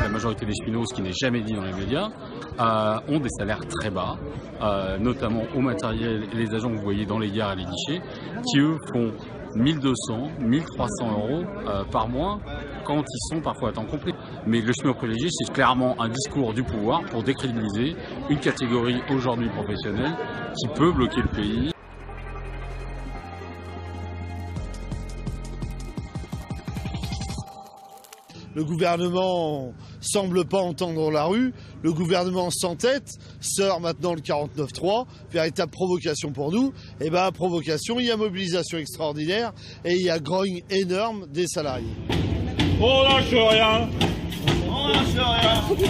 La majorité des cheminots, ce qui n'est jamais dit dans les médias, ont des salaires très bas, notamment au matériel et les agents que vous voyez dans les gares et les guichets, qui eux font 1200, 1300 euros par mois quand ils sont parfois à temps complet. Mais le chemin privilégié, c'est clairement un discours du pouvoir pour décrédibiliser une catégorie aujourd'hui professionnelle qui peut bloquer le pays. Le gouvernement semble pas entendre la rue, le gouvernement s'entête, sort maintenant le 49.3, véritable provocation pour nous. Et bien, provocation, il y a mobilisation extraordinaire et il y a grogne énorme des salariés. On lâche rien. On lâche rien.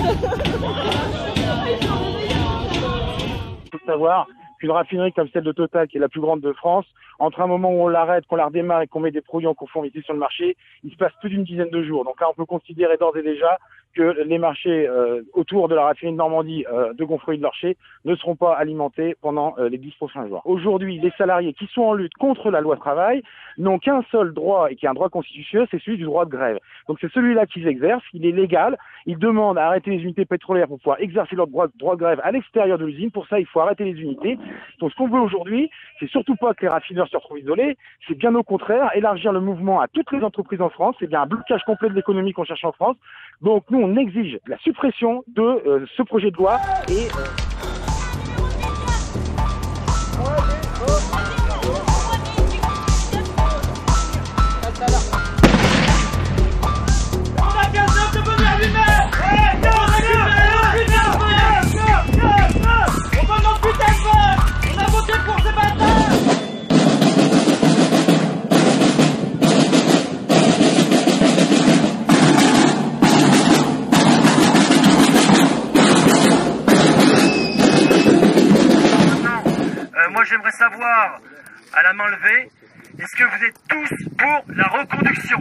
Il faut savoir qu'une raffinerie comme celle de Total, qui est la plus grande de France, entre un moment où on l'arrête, qu'on la redémarre et qu'on met des produits en conformité sur le marché, il se passe plus d'une dizaine de jours. Donc là, on peut considérer d'ores et déjà que les marchés autour de la raffinerie de Normandie, de Gonfroy et de l'Orcher, ne seront pas alimentés pendant les 10 prochains jours. Aujourd'hui, les salariés qui sont en lutte contre la loi travail n'ont qu'un seul droit, et qui est un droit constitutionnel, c'est celui du droit de grève. Donc c'est celui-là qu'ils exercent, il est légal, ils demandent à arrêter les unités pétrolières pour pouvoir exercer leur droit de grève à l'extérieur de l'usine. Pour ça, il faut arrêter les unités. Donc ce qu'on veut aujourd'hui, c'est surtout pas que les raffineurs se retrouvent isolés, c'est bien au contraire, élargir le mouvement à toutes les entreprises en France, c'est bien un blocage complet de l'économie qu'on cherche en France. Donc nous, on exige la suppression de ce projet de loi et... J'aimerais savoir, à la main levée, est-ce que vous êtes tous pour la reconduction?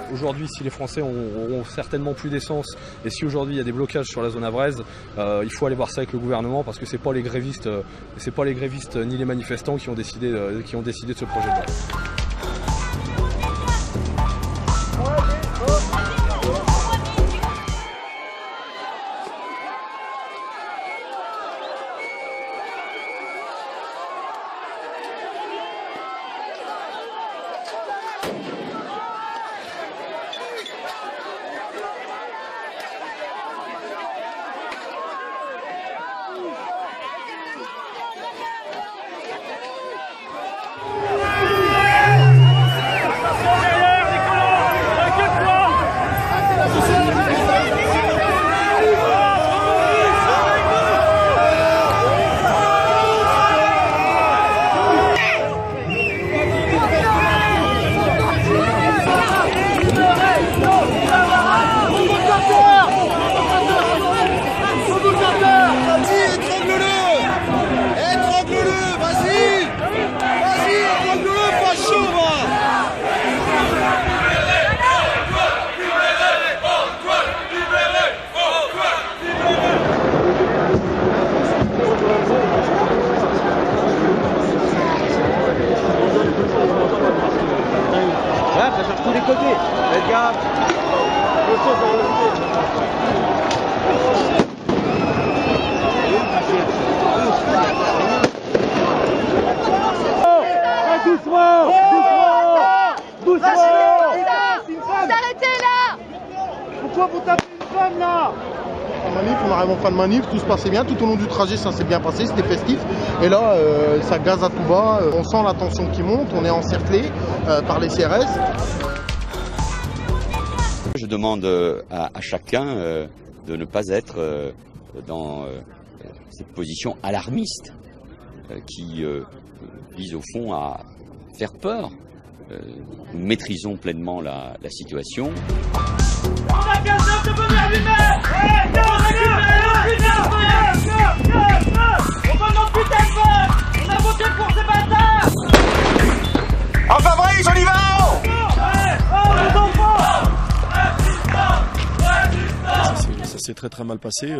Ouais. Aujourd'hui, si les Français auront certainement plus d'essence, et si aujourd'hui il y a des blocages sur la zone avraise, il faut aller voir ça avec le gouvernement, parce que ce n'est pas les grévistes, ni les manifestants qui ont décidé, de ce projet de loi. Fin de manif, tout se passait bien, tout au long du trajet ça s'est bien passé, c'était festif, et là ça gaze à tout bas, on sent la tension qui monte, on est encerclé par les CRS. Je demande à chacun de ne pas être dans cette position alarmiste qui vise au fond à faire peur. Nous maîtrisons pleinement la situation. Enfin, vrai, on y va! s'est très très mal passé.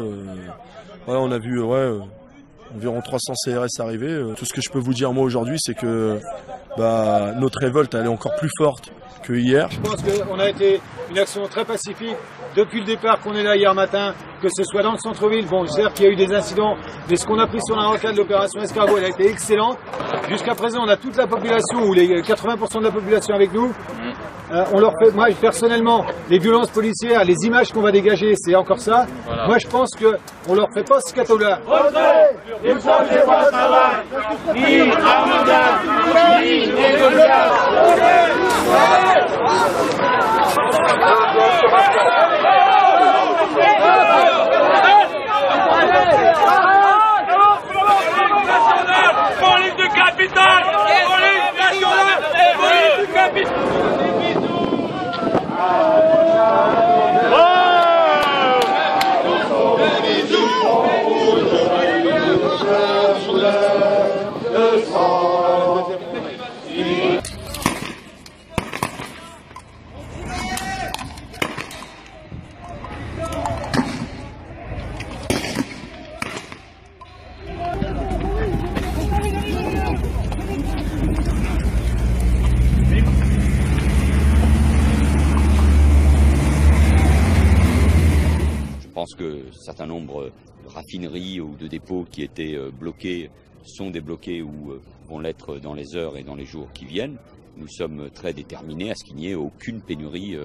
Voilà, on a vu environ 300 CRS arriver. Tout ce que je peux vous dire moi aujourd'hui, c'est que notre révolte elle est encore plus forte que hier. Je pense qu'on a été une action très pacifique depuis le départ qu'on est là hier matin, que ce soit dans le centre-ville. Bon, certes qu'il y a eu des incidents, mais ce qu'on a pris sur la rocade de l'opération Escargot, elle a été excellente. Jusqu'à présent, on a toute la population, ou les 80% de la population avec nous. On leur fait, moi personnellement, les violences policières, les images qu'on va dégager, c'est encore ça. Voilà. Moi je pense qu'on leur fait pas ce cadeau-là. Police du capital, police nationale, police du capital. Je pense que certains nombres de raffineries ou de dépôts qui étaient bloqués sont débloqués ou vont l'être dans les heures et dans les jours qui viennent. Nous sommes très déterminés à ce qu'il n'y ait aucune pénurie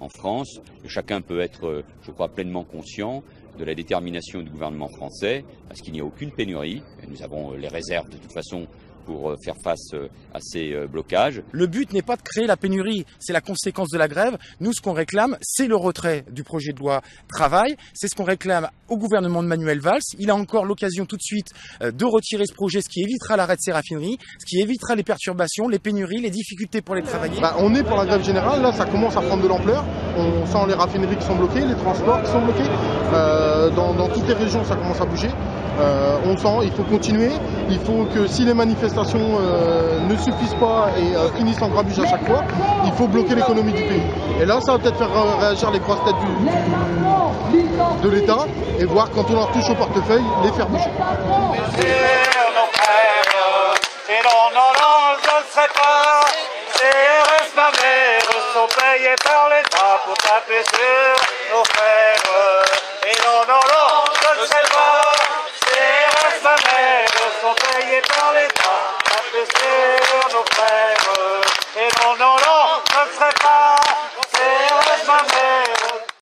en France. Chacun peut être, je crois, pleinement conscient de la détermination du gouvernement français à ce qu'il n'y ait aucune pénurie. Nous avons les réserves de toute façon pour faire face à ces blocages. Le but n'est pas de créer la pénurie, c'est la conséquence de la grève. Nous, ce qu'on réclame, c'est le retrait du projet de loi travail. C'est ce qu'on réclame au gouvernement de Manuel Valls. Il a encore l'occasion tout de suite de retirer ce projet, ce qui évitera l'arrêt de ces raffineries, ce qui évitera les perturbations, les pénuries, les difficultés pour les travailleurs. On est pour la grève générale, là ça commence à prendre de l'ampleur. On sent les raffineries qui sont bloquées, les transports qui sont bloqués. Dans toutes les régions, ça commence à bouger. On sent, il faut continuer. Il faut que si les manifestations ne suffisent pas et finissent en grabuge à chaque fois, il faut bloquer l'économie du pays. Et là, ça va peut-être faire réagir les grosses têtes de l'État et voir quand on leur touche au portefeuille, les faire bouger. CRS, ma mère, sont payés par l'État pour taper sur nos frères.